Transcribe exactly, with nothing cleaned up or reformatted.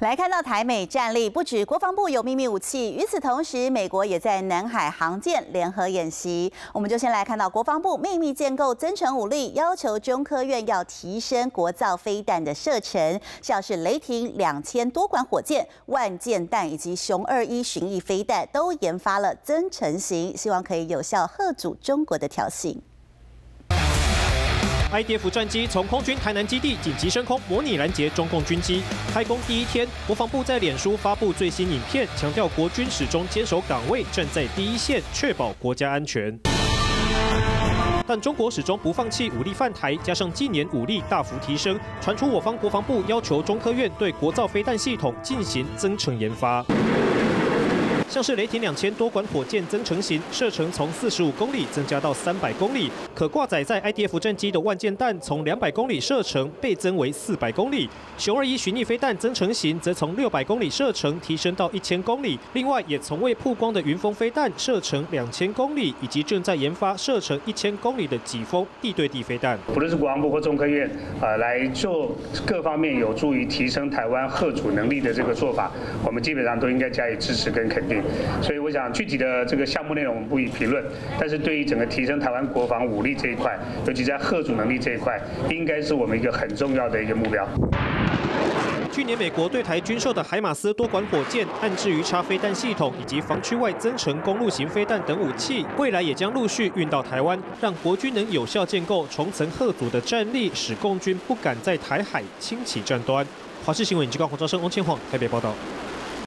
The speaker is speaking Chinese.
来看到台美战力，不止国防部有秘密武器，与此同时，美国也在南海航舰联合演习。我们就先来看到国防部秘密建构增程武力，要求中科院要提升国造飞弹的射程，像是雷霆两千多管火箭、万箭弹以及熊二一巡弋飞弹都研发了增程型，希望可以有效遏阻中国的挑衅。 I D F 战机从空军台南基地紧急升空，模拟拦截中共军机。开工第一天，国防部在脸书发布最新影片，强调国军始终坚守岗位，站在第一线，确保国家安全。 但中国始终不放弃武力犯台，加上近年武力大幅提升，传出我方国防部要求中科院对国造飞弹系统进行增程研发，像是雷霆两千多管火箭增程型，射程从四十五公里增加到三百公里；可挂载在 I D F 战机的万箭弹从两百公里射程倍增为四百公里；熊二一巡弋飞弹增程型则从六百公里射程提升到一千公里。另外，也从未曝光的云峰飞弹射程两千公里，以及正在研发射程一千公里的己峰地对地飞弹。不论是国防部或中科院啊、呃，来做各方面有助于提升台湾核阻能力的这个做法，我们基本上都应该加以支持跟肯定。 所以我想，具体的这个项目内容我们不予评论，但是对于整个提升台湾国防武力这一块，尤其在核阻能力这一块，应该是我们一个很重要的一个目标。 去年，美国对台军售的海马斯多管火箭、岸置鱼叉飞弹系统以及防区外增程公路型飞弹等武器，未来也将陆续运到台湾，让国军能有效建构重层嚇阻的战力，使共军不敢在台海轻启战端。华视新闻尹志刚、黄昭生、翁千晃台北报道。